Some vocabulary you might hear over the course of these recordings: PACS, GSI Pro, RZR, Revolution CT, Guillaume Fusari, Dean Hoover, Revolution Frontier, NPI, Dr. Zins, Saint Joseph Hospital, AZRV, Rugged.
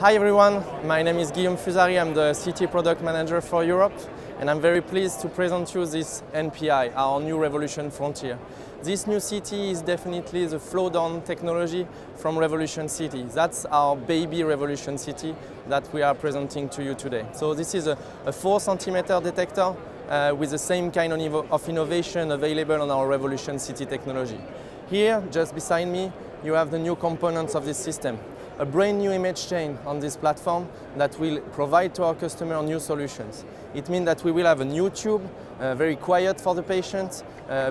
Hi everyone, my name is Guillaume Fusari, I'm the CT Product Manager for Europe, and I'm very pleased to present you this NPI, our new Revolution Frontier. This new CT is definitely the flow-down technology from Revolution CT. That's our baby Revolution CT that we are presenting to you today. So this is a 4 cm detector with the same kind of innovation available on our Revolution CT technology. Here, just beside me, you have the new components of this system. A brand new image chain on this platform that will provide to our customer new solutions. It means that we will have a new tube, very quiet for the patient,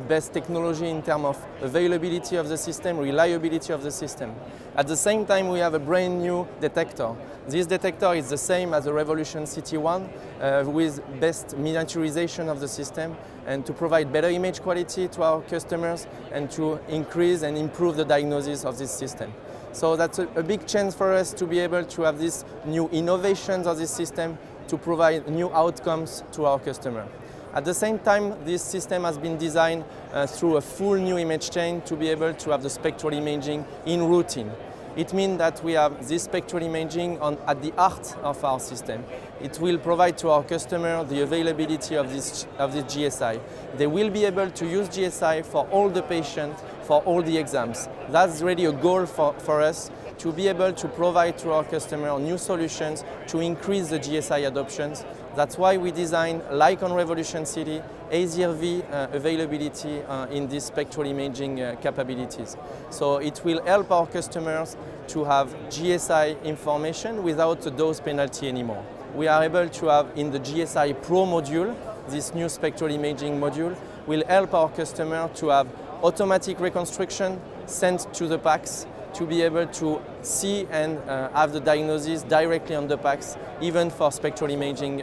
best technology in terms of availability of the system, reliability of the system. At the same time, we have a brand new detector. This detector is the same as the Revolution CT1 with best miniaturization of the system and to provide better image quality to our customers and to increase and improve the diagnosis of this system. So that's a big chance for us to be able to have these new innovations of this system to provide new outcomes to our customer. At the same time, this system has been designed through a full new image chain to be able to have the spectral imaging in routine. It means that we have this spectral imaging at the heart of our system. It will provide to our customer the availability of this GSI. They will be able to use GSI for all the patients, for all the exams. That's really a goal for us, to be able to provide to our customer new solutions to increase the GSI adoptions. That's why we designed, like on Revolution CT, AZRV availability in these spectral imaging capabilities. So it will help our customers to have GSI information without the dose penalty anymore. We are able to have in the GSI Pro module, this new spectral imaging module, will help our customer to have automatic reconstruction sent to the PACS, to be able to see and have the diagnosis directly on the PACS, even for spectral imaging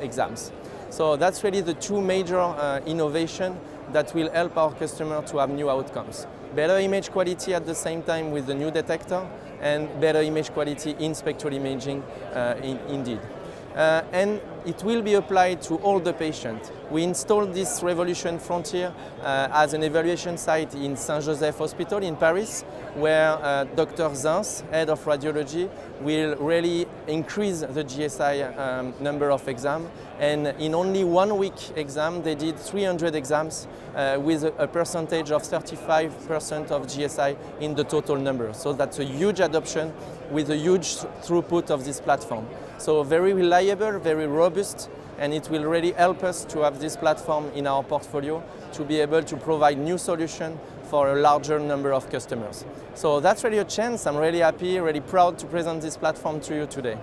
exams. So that's really the two major innovations that will help our customer to have new outcomes. Better image quality at the same time with the new detector, and better image quality in spectral imaging indeed. And it will be applied to all the patients. We installed this Revolution Frontier as an evaluation site in Saint Joseph Hospital in Paris, where Dr. Zins, head of radiology, will really increase the GSI number of exams. And in only 1 week exam, they did 300 exams with a percentage of 35% of GSI in the total number. So that's a huge adoption with a huge throughput of this platform. So very reliable, very robust, and it will really help us to have this platform in our portfolio to be able to provide new solutions for a larger number of customers. So that's really a chance. I'm really happy, really proud to present this platform to you today.